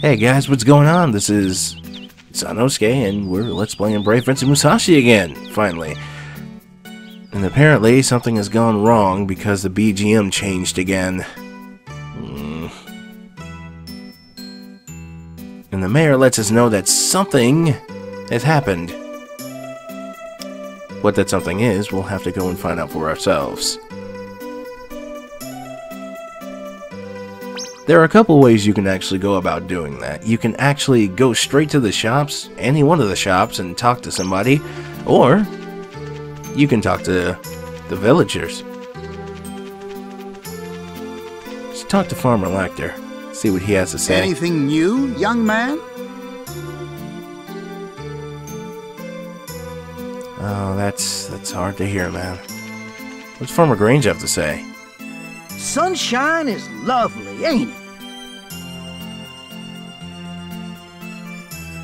Hey guys, what's going on? This is Zannosuke, and we're Let's Playing Brave Fencer Musashi again, finally. And apparently something has gone wrong because the BGM changed again. And the mayor lets us know that something has happened. What that something is, we'll have to go and find out for ourselves. There are a couple ways you can actually go about doing that. You can actually go straight to the shops, any one of the shops, and talk to somebody, or you can talk to the villagers. Let's talk to Farmer Lactar, see what he has to say. Anything new, young man? Oh, that's hard to hear, man. What's Farmer Grange have to say? Sunshine is lovely, ain't it?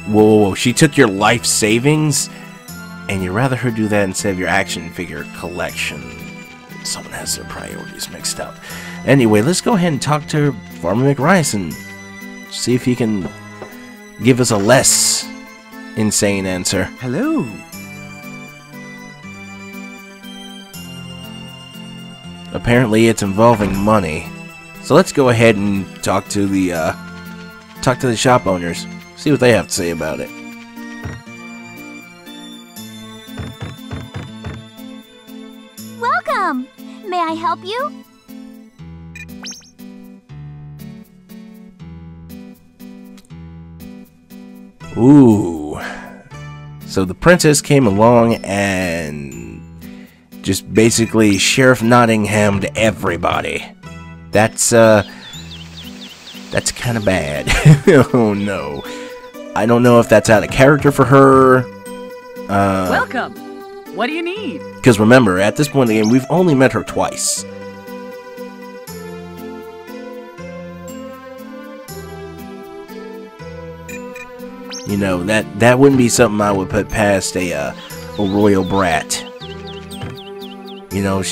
Whoa, whoa, whoa, she took your life savings? And you'd rather her do that instead of your action figure collection. Someone has their priorities mixed up. Anyway, let's go ahead and talk to Farmer McRice and see if he can give us a less insane answer. Hello. Apparently it's involving money. So let's go ahead and talk to the shop owners. See what they have to say about it. Welcome. May I help you? Ooh. So the princess came along and just basically Sheriff Nottingham'd everybody. That's kind of bad. Oh no. I don't know if that's out of character for her. Welcome. What do you need? Because remember, at this point in the game, we've only met her twice. You know, that wouldn't be something I would put past a royal brat. You know,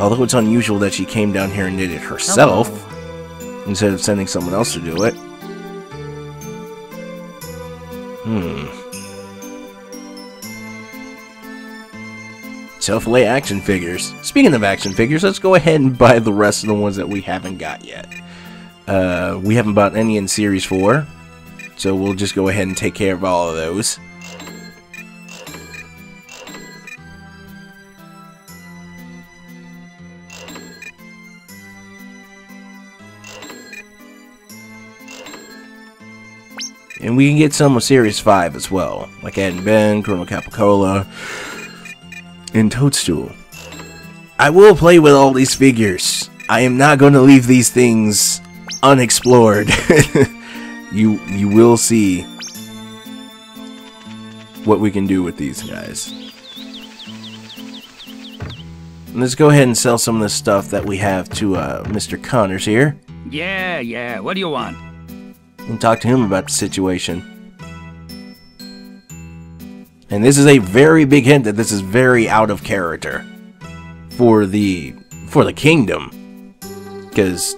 although it's unusual that she came down here and did it herself, instead of sending someone else to do it. Self-lay action figures. Speaking of action figures, let's go ahead and buy the rest of the ones that we haven't got yet. We haven't bought any in Series 4, so we'll just go ahead and take care of all of those. And we can get some of Series 5 as well, like Ed and Ben, Colonel Capicola, and Toadstool. I will play with all these figures. I am not going to leave these things unexplored. You will see what we can do with these guys. And let's go ahead and sell some of this stuff that we have to Mr. Connors here. Yeah, what do you want? And talk to him about the situation. And this is a very big hint that this is very out of character for the kingdom, because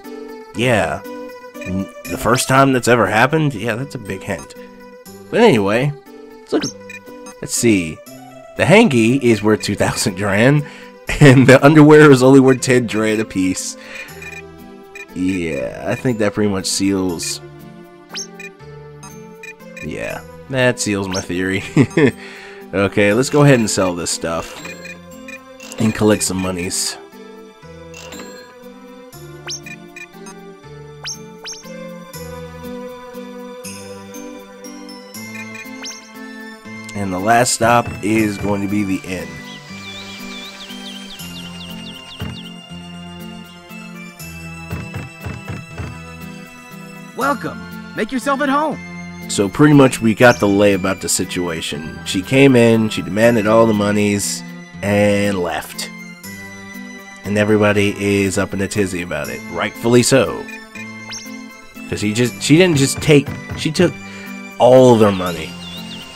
yeah, the first time that's ever happened. Yeah, that's a big hint. But anyway, let's see. The hanky is worth 2,000 yuan, and the underwear is only worth 10 yuan a piece. Yeah, I think that pretty much seals. Yeah, that seals my theory. Okay, let's go ahead and sell this stuff and collect some monies. And the last stop is going to be the inn. Welcome. Make yourself at home. So pretty much we got the lay about the situation. She came in, she demanded all the monies, and left. And everybody is up in a tizzy about it, rightfully so. Because she didn't just take, she took all their money.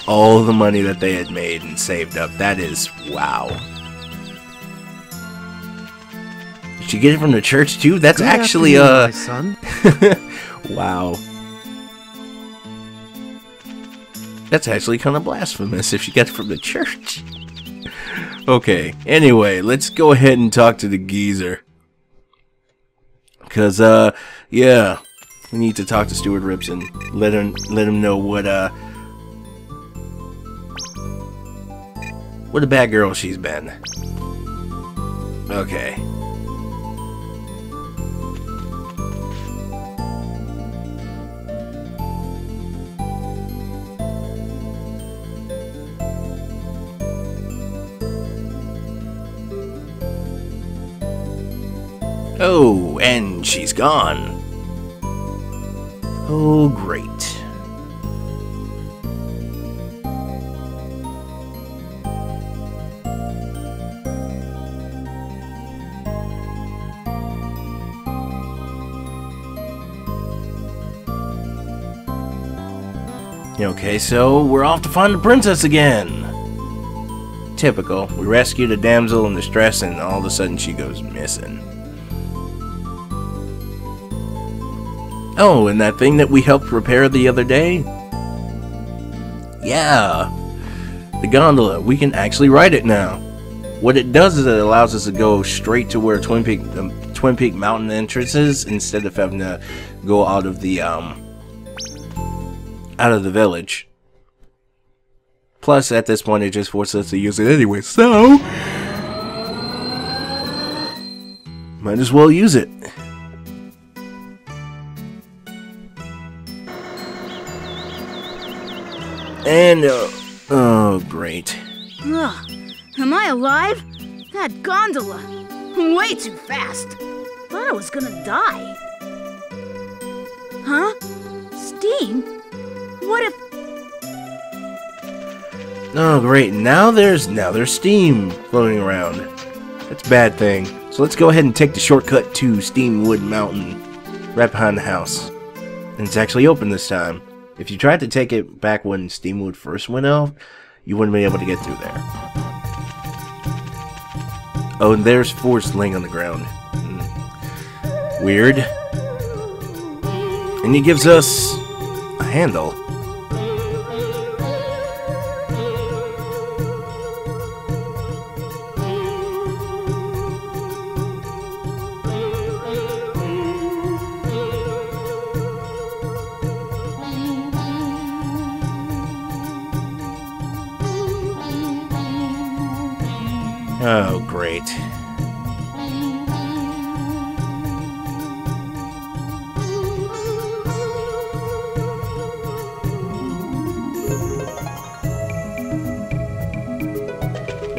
All the money that they had made and saved up. That is, wow. Did she get it from the church too? That's actually, Wow. That's actually kind of blasphemous if you got it from the church. Okay, anyway, let's go ahead and talk to the geezer. Because, yeah, we need to talk to Stuart Ripson. Let him know what a bad girl she's been. Okay. Oh, and she's gone. Oh, great. Okay, so we're off to find the princess again. Typical. We rescued a damsel in distress and all of a sudden she goes missing. Oh, and that thing that we helped repair the other day? Yeah. The gondola. We can actually ride it now. What it does is it allows us to go straight to where Twin Peak Mountain entrance is instead of having to go out of the village. Plus, at this point, it just forces us to use it anyway, so might as well use it. And, oh, great. Ugh, am I alive? That gondola, way too fast. Thought I was gonna die. Huh? Steam? What if... Oh, great, now there's steam floating around. That's a bad thing. So let's go ahead and take the shortcut to Steamwood Mountain, right behind the house. And it's actually open this time. If you tried to take it back when Steamwood first went out, you wouldn't be able to get through there. Oh, and there's Forrest laying on the ground. Weird. And he gives us a handle. Oh, great.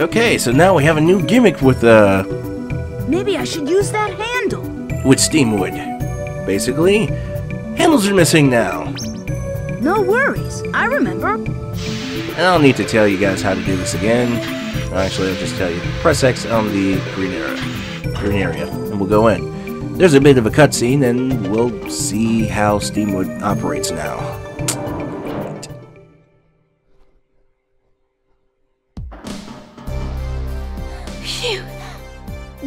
Okay, so now we have a new gimmick with, Maybe I should use that handle! With Steamwood. Basically, handles are missing now. No worries, I remember. I don't need to tell you guys how to do this again. Actually, I'll just tell you. Press X on the green area, and we'll go in. There's a bit of a cutscene, and we'll see how Steamwood operates now. Phew!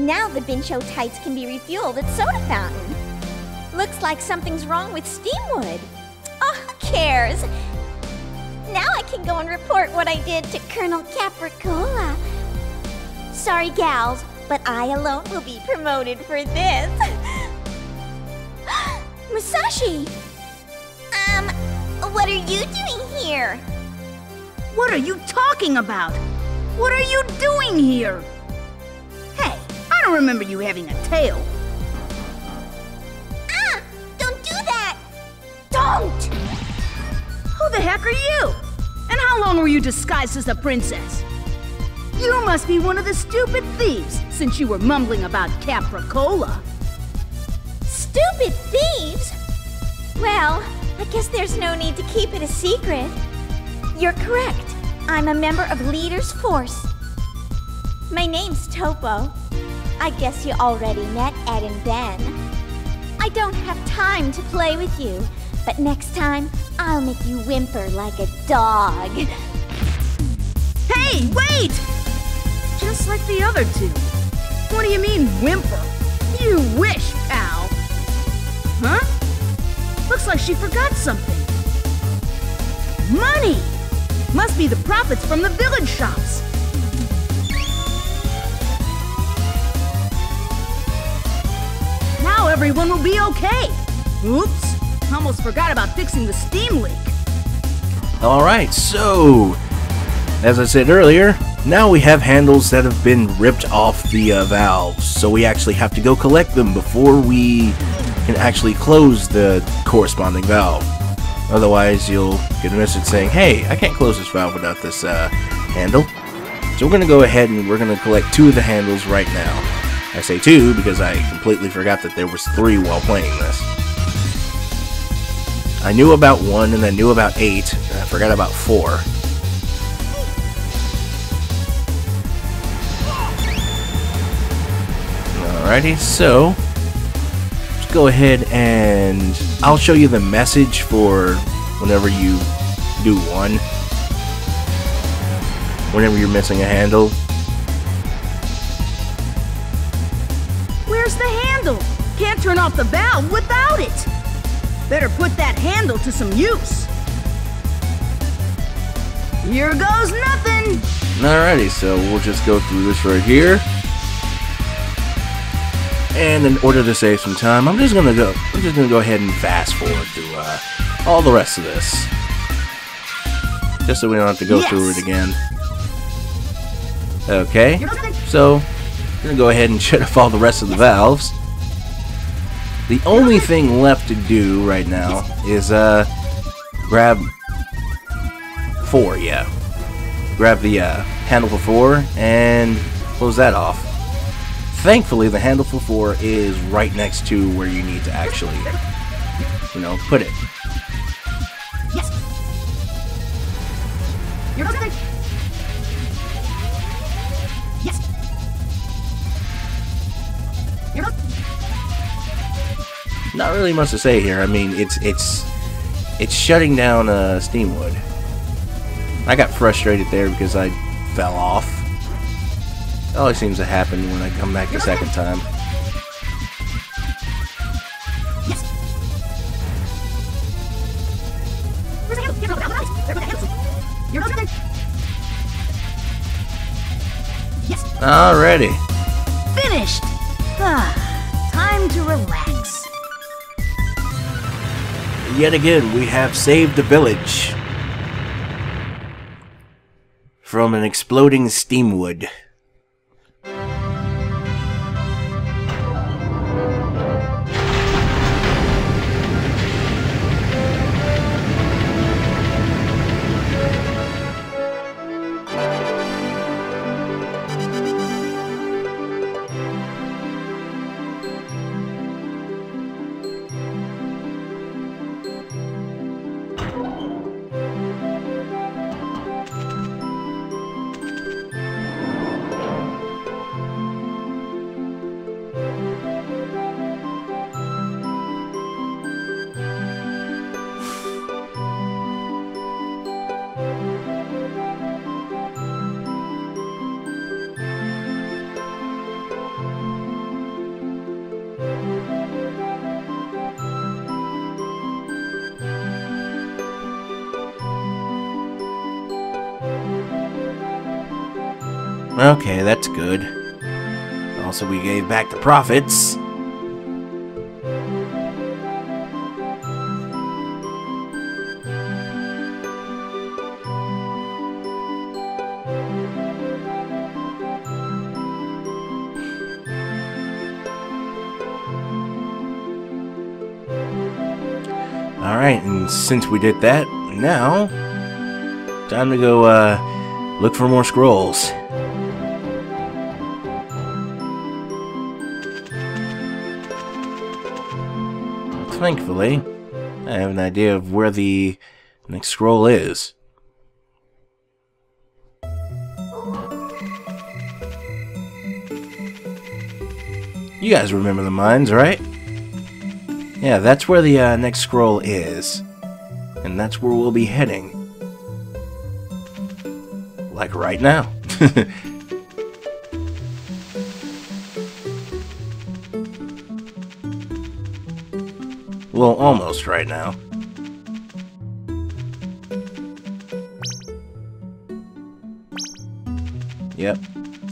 Now the Bincho Tights can be refueled at Soda Fountain. Looks like something's wrong with Steamwood. Oh, who cares? Now I can go and report what I did to Colonel Capricola. Sorry, gals, but I alone will be promoted for this. Musashi! What are you doing here? What are you talking about? What are you doing here? Hey, I don't remember you having a tail. Ah! Don't do that! Don't! Who the heck are you? And how long were you disguised as a princess? You must be one of the stupid thieves, since you were mumbling about Capricola. Stupid thieves? Well, I guess there's no need to keep it a secret. You're correct. I'm a member of Leader's Force. My name's Topo. I guess you already met Ed and Ben. I don't have time to play with you, but next time, I'll make you whimper like a dog. Hey, wait! Just like the other two. What do you mean, whimper? You wish, pal. Huh? Looks like she forgot something. Money! Must be the profits from the village shops. Now everyone will be okay. Oops, almost forgot about fixing the steam leak. Alright, so, as I said earlier, now we have handles that have been ripped off the valves, so we actually have to go collect them before we can actually close the corresponding valve. Otherwise, you'll get a message saying, hey, I can't close this valve without this handle. So we're going to go ahead and we're going to collect two of the handles right now. I say two because I completely forgot that there was three while playing this. I knew about one, and I knew about eight, and I forgot about four. Alrighty, so let's go ahead and I'll show you the message for whenever you do one. Whenever you're missing a handle. Where's the handle? Can't turn off the valve without it. Better put that handle to some use. Here goes nothing. Alrighty, so we'll just go through this right here. And in order to save some time, I'm just gonna go ahead and fast forward through all the rest of this, just so we don't have to go through it again. Okay, so I'm gonna go ahead and shut off all the rest of the valves. The only thing left to do right now is grab four, grab the handle for four and close that off. Thankfully, the handle for four is right next to where you need to actually, you know, put it. Yes. Yes. Not really much to say here. I mean, it's shutting down Steamwood. I got frustrated there because I fell off. It always seems to happen when I come back the second time. Alrighty. Finished! Ah, time to relax. Yet again, we have saved the village from an exploding Steamwood. Okay, that's good. Also, we gave back the profits. Alright, and since we did that, now, time to go look for more scrolls. Thankfully, I have an idea of where the next scroll is. You guys remember the mines, right? Yeah, that's where the next scroll is. And that's where we'll be heading. Like right now. Well, almost right now. Yep.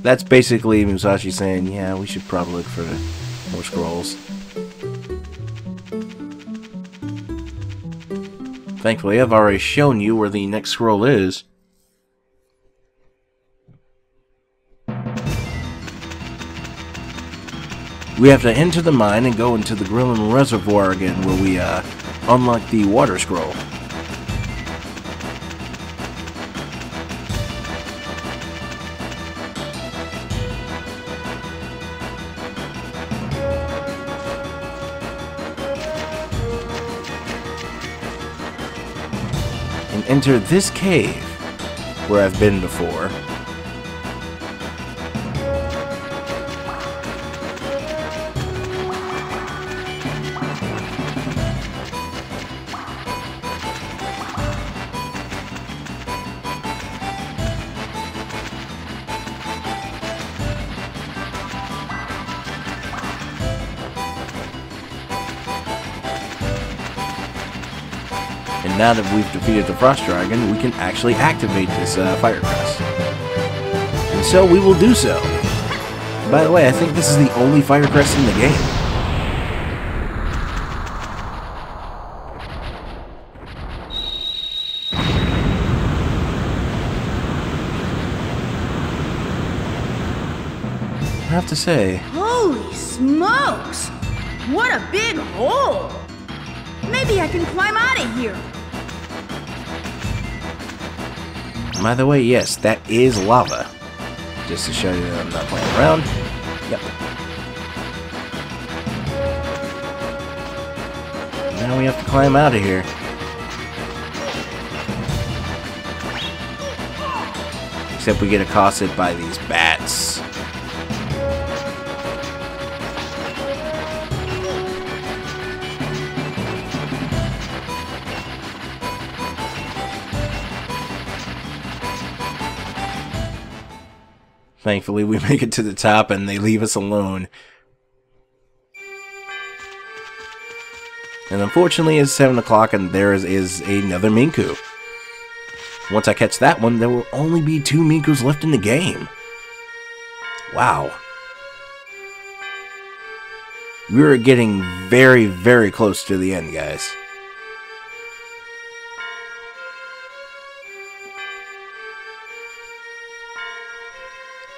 That's basically Musashi saying, yeah, we should probably look for more scrolls. Thankfully, I've already shown you where the next scroll is. We have to enter the mine and go into the Grillin Reservoir again, where we unlock the water scroll. And enter this cave, where I've been before. Now that we've defeated the Frost Dragon, we can actually activate this Fire Crest. And so we will do so. By the way, I think this is the only Fire Crest in the game. I have to say... Holy smokes! What a big hole! Maybe I can climb out of here! By the way, yes, that is lava. Just to show you that I'm not playing around. Yep. Now we have to climb out of here. Except we get accosted by these bats. Thankfully, we make it to the top and they leave us alone. And unfortunately, it's 7 o'clock and there is another Minku. Once I catch that one, there will only be 2 Minkus left in the game. Wow. We are getting very, very close to the end, guys.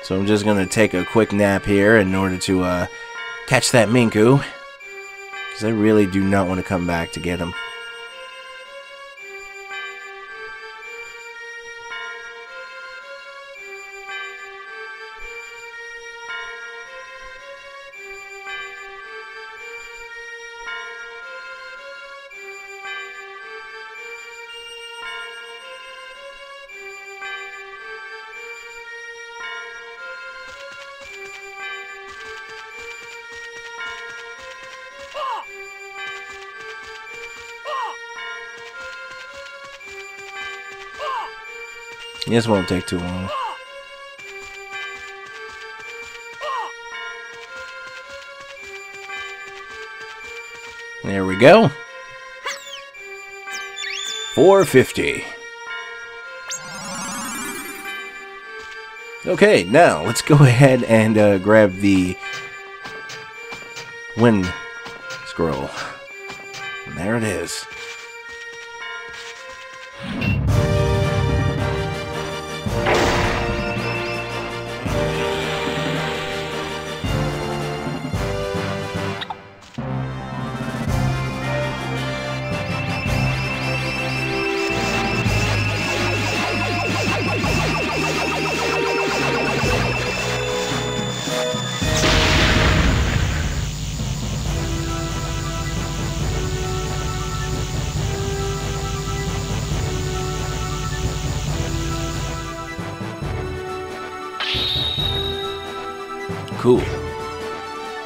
So I'm just going to take a quick nap here in order to catch that Minku, because I really do not want to come back to get him. This won't take too long. There we go. 450. Okay, now let's go ahead and grab the wind scroll. And there it is. Cool.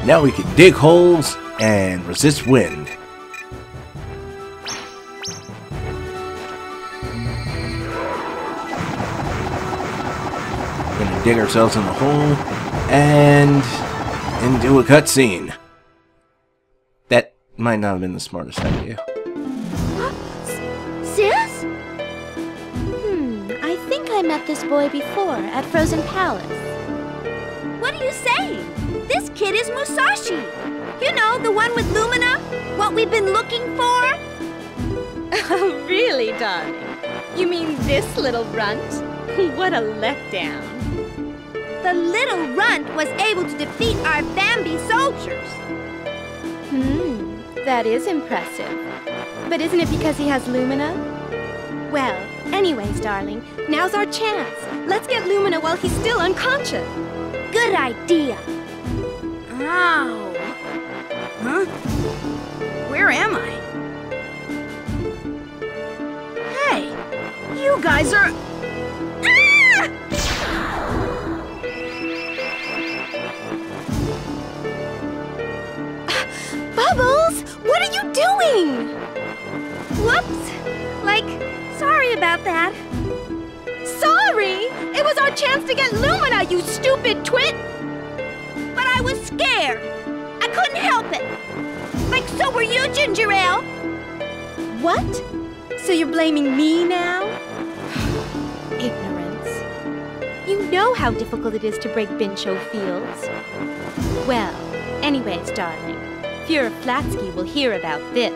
Now we can dig holes and resist wind. We're gonna dig ourselves in the hole and into a cutscene. That might not have been the smartest idea. Sis? I think I I met this boy before at Frozen Palace. What are you saying? This kid is Musashi. You know, the one with Lumina? What we've been looking for? Oh, really, darling? You mean this little runt? What a letdown. The little runt was able to defeat our Bambi soldiers. That is impressive. But isn't it because he has Lumina? Well, anyways, darling, now's our chance. Let's get Lumina while he's still unconscious. Good idea. Ow. Huh? Where am I? Hey, you guys are... Bubbles, what are you doing? Whoops. Sorry about that. Sorry? It was our chance to get Lumina, you stupid twit! But I was scared. I couldn't help it. So were you, Ginger Ale. What? So you're blaming me now? Ignorance. You know how difficult it is to break Bincho Fields. Well, anyways, darling, Fuhrer Flatsky will hear about this.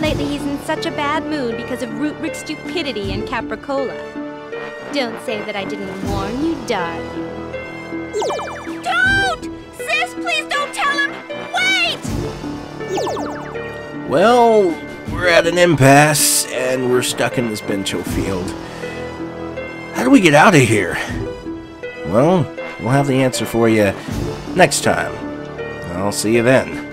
Lately, he's in such a bad mood because of root-rick stupidity and Capricola. Don't say that I didn't warn you, darling. Don't! Sis, please don't tell him! Wait! Well, we're at an impasse, and we're stuck in this Bincho Field. How do we get out of here? Well, we'll have the answer for you next time. I'll see you then.